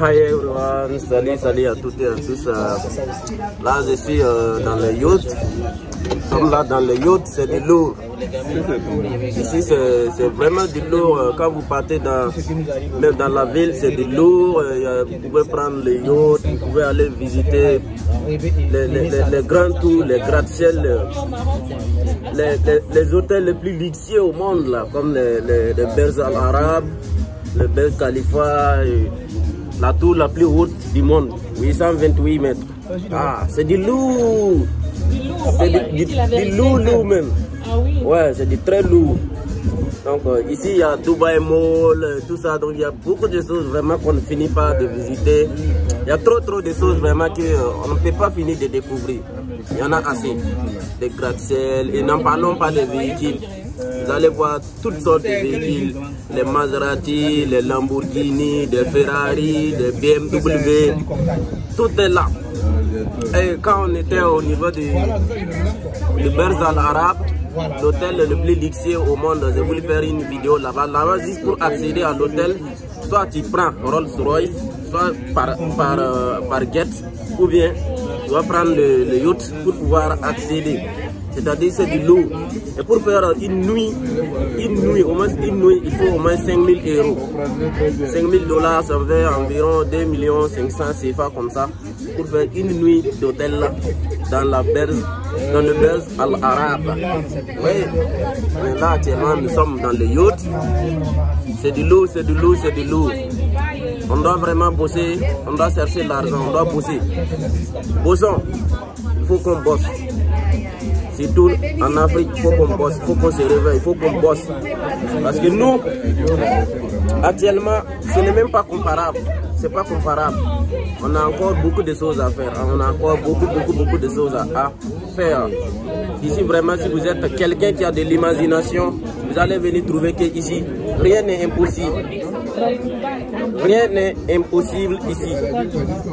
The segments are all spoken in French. Hi everyone, salut à toutes et à tous. Là je suis dans le yacht. Comme là dans le yacht, c'est du lourd. Ici c'est vraiment du lourd. Quand vous partez même dans la ville, c'est du lourd. Vous pouvez prendre le yacht, vous pouvez aller visiter les grands tours, les gratte-ciel, les hôtels les plus luxueux au monde là, comme le Burj al Arab, le Burj Khalifa, la tour la plus haute du monde, 828 mètres. Ah, c'est du lourd. C'est du lourd même. Ah oui. Ouais, c'est du très lourd. Donc ici il y a Dubai Mall, tout ça, donc il y a beaucoup de choses vraiment qu'on ne finit pas de visiter. Il y a trop de choses vraiment qu'on ne peut pas finir de découvrir. Il y en a assez. Des gratte-ciel, et n'en parlons pas des véhicules. Vous allez voir toutes sortes de véhicules, les Maserati, les Lamborghini, des Ferrari, des BMW, tout est là. Et quand on était au niveau du Burj Al Arab, l'hôtel le plus luxueux au monde, je voulais faire une vidéo là-bas. Là-bas, juste pour accéder à l'hôtel, soit tu prends Rolls Royce, soit par jet, ou bien tu vas prendre le yacht pour pouvoir accéder. C'est-à-dire c'est du lourd. Et pour faire au moins une nuit, il faut au moins 5 000 €. 5 000 $, ça fait environ 2 500 000 CFA comme ça, pour faire une nuit d'hôtel dans le Burj Al Arab. Oui, mais là actuellement nous sommes dans le yacht. C'est du lourd, c'est du lourd, c'est du lourd. On doit vraiment bosser, on doit chercher l'argent, on doit bosser. Bossons, il faut qu'on bosse. Surtout en Afrique, il faut qu'on bosse, il faut qu'on se réveille, il faut qu'on bosse. Parce que nous, actuellement, ce n'est même pas comparable. C'est pas comparable. On a encore beaucoup de choses à faire. On a encore beaucoup de choses à faire. Ici, vraiment, si vous êtes quelqu'un qui a de l'imagination, vous allez venir trouver qu'ici, rien n'est impossible. Rien n'est impossible ici.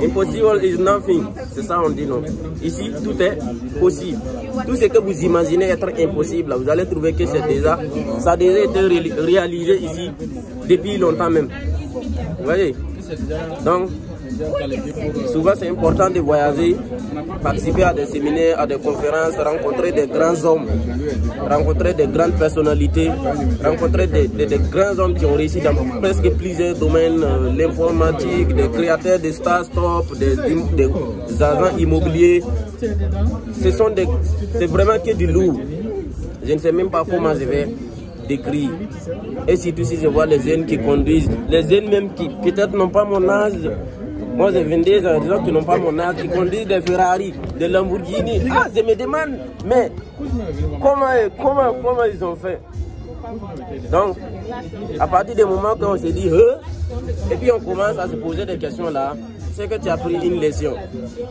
Impossible is nothing. C'est ça on dit non. Ici, tout est possible. Tout ce que vous imaginez être impossible, vous allez trouver que ça a déjà été réalisé ici depuis longtemps même. Vous voyez? Donc, souvent c'est important de voyager, participer à des séminaires, à des conférences, rencontrer des grands hommes, rencontrer des grandes personnalités, rencontrer des grands hommes qui ont réussi dans presque plusieurs domaines, l'informatique, des créateurs de start-up, des agents immobiliers. C'est vraiment que du lourd. Je ne sais même pas comment je vais décrire. Et surtout si je vois les jeunes qui conduisent, les jeunes même qui peut-être n'ont pas mon âge. Moi, j'ai 22 ans, des gens qui n'ont pas mon âge, qui conduisent des Ferrari, des Lamborghini. Ah, je me demande, mais comment ils ont fait? Donc, à partir du moment où on se dit, et puis on commence à se poser des questions là, c'est que tu as pris une leçon.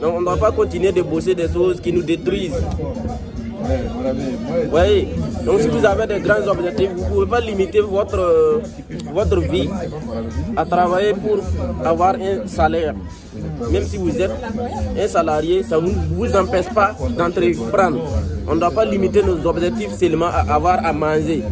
Donc, on ne doit pas continuer de bosser des choses qui nous détruisent. Vous voyez, donc si vous avez des grands objectifs, vous ne pouvez pas limiter votre vie à travailler pour avoir un salaire. Même si vous êtes un salarié, ça ne vous empêche pas d'entreprendre. On ne doit pas limiter nos objectifs seulement à avoir à manger.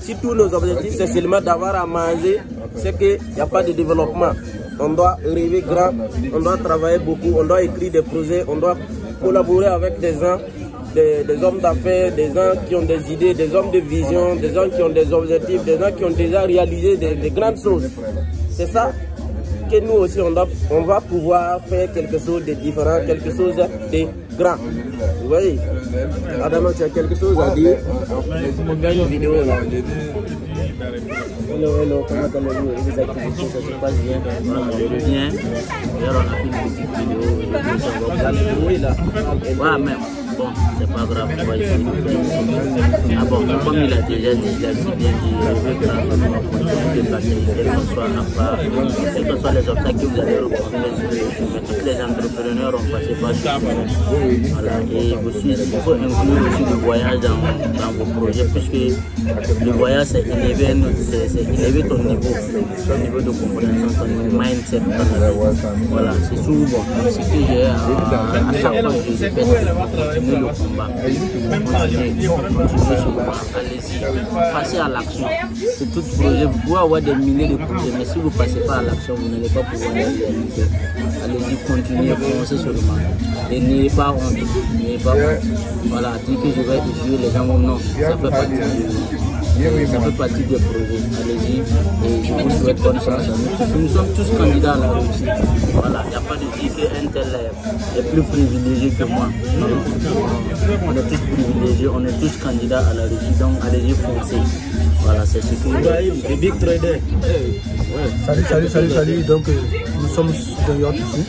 Si tous nos objectifs c'est seulement d'avoir à manger, c'est qu'il n'y a pas de développement. On doit rêver grand, on doit travailler beaucoup, on doit écrire des projets, on doit collaborer avec des gens. Des hommes d'affaires, des gens qui ont des idées, des hommes de vision, des gens qui ont des objectifs, des gens qui ont déjà réalisé des grandes choses. C'est ça que nous aussi, on va pouvoir faire quelque chose de différent, quelque chose de grand. Vous voyez, Adama, tu as quelque chose à dire? On fait une vidéo là. Hello, comment allez-vous? Vous êtes activités, ça se passe bien? Bien. D'ailleurs, on a fait une petite vidéo. Moi-même. Bon, c'est pas grave, moi ici. Ah bon, comme il a déjà dit, il a bien dit, avec la femme, quels que soient les obstacles que vous allez rencontrer, tous les entrepreneurs ont passé par ça. Voilà, et aussi, il faut inclure aussi le voyage dans vos projets, puisque le voyage, c'est élever ton niveau de compréhension, ton mindset. Voilà, c'est souvent, c'est que j'ai à chaque fois que je fais. continuer le combat. Allez-y, passez à l'action. C'est tout projet. Vous pouvez avoir des milliers de projets, mais si vous ne passez pas à l'action, vous n'allez pas pouvoir les réaliser. Allez-y, continuez, foncez sur le marché. Et n'ayez pas honte. N'ayez pas honte. Voilà, dire que je vais étudier, les gens vont non. Ça fait partie des projets. Allez-y, et je vous souhaite bonne chance. Nous sommes tous candidats à la réussite. Voilà, il n'y a pas de dire qu'un tel est plus privilégié que moi. Non, on est tous privilégiés, on est tous candidats à la réussite, donc allez-y foncez. Voilà, c'est ce que... Big Trader. Salut. Donc, nous sommes d'ailleurs ici.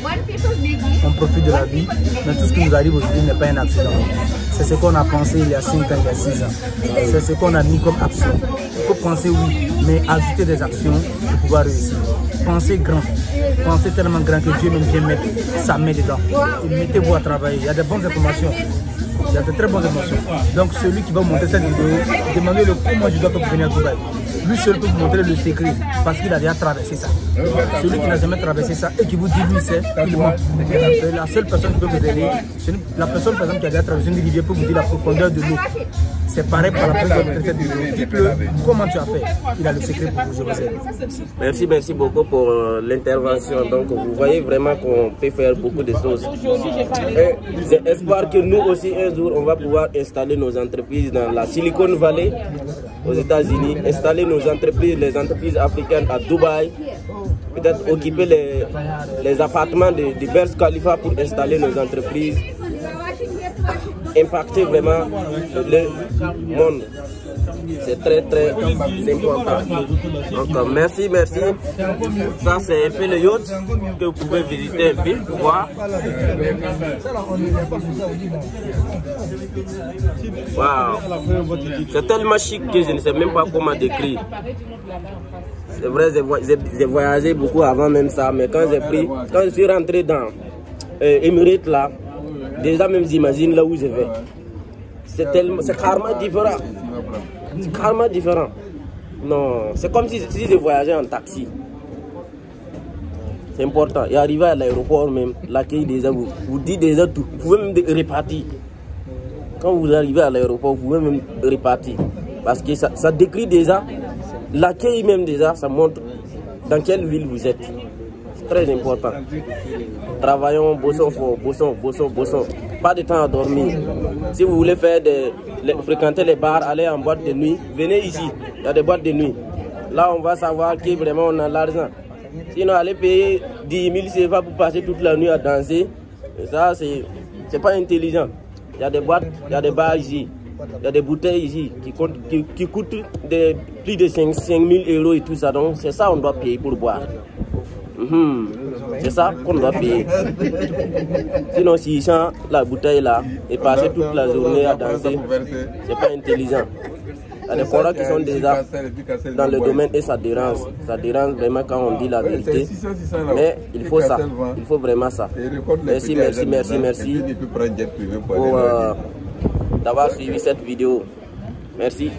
On profite de la vie. Mais tout ce qui nous arrive aujourd'hui n'est pas un accident. C'est ce qu'on a pensé il y a 5 ans, il y a 6 ans. C'est ce qu'on a mis comme action. Il faut penser oui, mais ajouter des actions pour pouvoir réussir. Pensez grand. Pensez tellement grand que Dieu même vient mettre sa main dedans. Mettez-vous à travailler. Il y a de bonnes informations. Il y a de très bonnes émotions. Donc celui qui va monter cette vidéo, demandez-le comment je dois venir à Dubaï. Lui seul peut vous montrer le secret parce qu'il a déjà traversé ça. Celui qui n'a jamais traversé ça et qui vous dit lui c'est, il ment. La seule personne qui peut vous aider, c'est la personne par exemple qui a déjà traversé une rivière pour vous dire la profondeur de l'eau. C'est pareil pour la personne qui a monté cette vidéo. Dites-le comment tu as fait. Il a le secret pour vous, je vous aide. Merci beaucoup pour l'intervention. Donc vous voyez vraiment qu'on peut faire beaucoup de choses. J'espère que nous aussi, on va pouvoir installer nos entreprises dans la Silicon Valley aux États-Unis, installer nos entreprises, les entreprises africaines à Dubaï, peut-être occuper les appartements du Burj Khalifa pour installer nos entreprises, impacter vraiment le monde. C'est très très important. Donc merci. Ça c'est un peu le yacht que vous pouvez visiter un peu, voir. Wow. C'est tellement chic que je ne sais même pas comment décrire. C'est vrai, j'ai voyagé beaucoup avant même ça, mais quand je suis rentré dans Emirates là, déjà même j'imagine là où je vais. C'est carrément différent. C'est carrément différent. Non, c'est comme si je voyageais en taxi. C'est important. Et arrivé à l'aéroport même, l'accueil déjà vous dit déjà tout. Vous pouvez même répartir. Quand vous arrivez à l'aéroport, vous pouvez même répartir. Parce que ça décrit déjà, l'accueil même déjà, ça montre dans quelle ville vous êtes. C'est très important. Travaillons, bossons fort. Pas de temps à dormir. Si vous voulez faire fréquenter les bars, aller en boîte de nuit, venez ici, il y a des boîtes de nuit. Là, on va savoir que vraiment on a l'argent. Sinon, aller payer 10 000 CFA pour passer toute la nuit à danser, ça, c'est pas intelligent. Il y a des boîtes, il y a des bars ici, il y a des bouteilles ici qui coûtent plus de 5 000 euros et tout ça. Donc, c'est ça qu'on doit payer pour boire. C'est ça qu'on doit payer. Sinon, s'ils chantent la bouteille là et passer toute la journée à danser, c'est pas intelligent. Il y a des forats qui sont déjà dans le domaine et ça dérange. Ça dérange vraiment quand on dit la vérité. Mais il faut ça. Il faut vraiment ça. Merci pour d'avoir suivi cette vidéo. Merci.